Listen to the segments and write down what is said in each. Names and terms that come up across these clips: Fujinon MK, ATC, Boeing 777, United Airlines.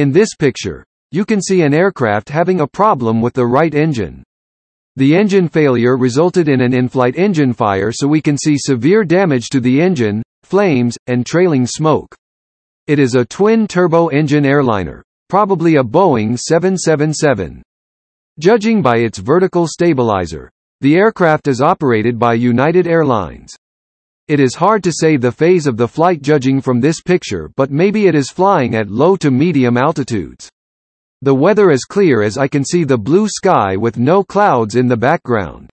In this picture, you can see an aircraft having a problem with the right engine. The engine failure resulted in an in-flight engine fire, so we can see severe damage to the engine, flames, and trailing smoke. It is a twin-turbo engine airliner, probably a Boeing 777. Judging by its vertical stabilizer, the aircraft is operated by United Airlines. It is hard to say the phase of the flight judging from this picture, but maybe it is flying at low to medium altitudes. The weather is clear as I can see the blue sky with no clouds in the background.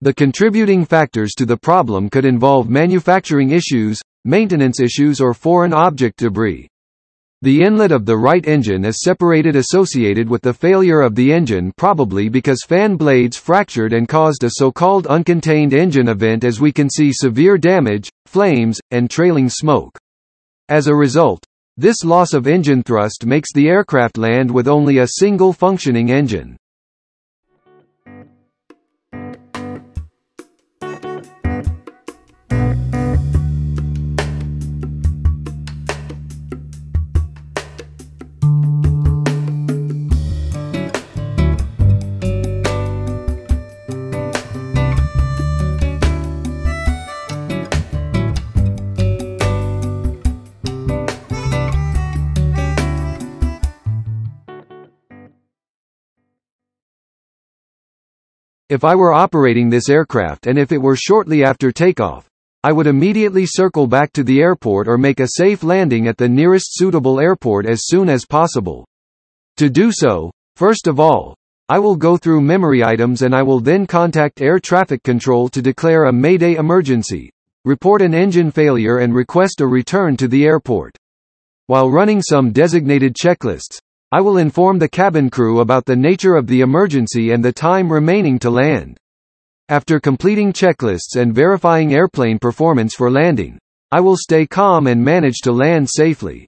The contributing factors to the problem could involve manufacturing issues, maintenance issues, or foreign object debris. The inlet of the right engine is associated with the failure of the engine, probably because fan blades fractured and caused a so-called uncontained engine event, as we can see severe damage, flames, and trailing smoke. As a result, this loss of engine thrust makes the aircraft land with only a single functioning engine. If I were operating this aircraft and if it were shortly after takeoff, I would immediately circle back to the airport or make a safe landing at the nearest suitable airport as soon as possible. To do so, first of all, I will go through memory items and I will then contact air traffic control to declare a Mayday emergency, report an engine failure, and request a return to the airport. While running some designated checklists, I will inform the cabin crew about the nature of the emergency and the time remaining to land. After completing checklists and verifying airplane performance for landing, I will stay calm and manage to land safely.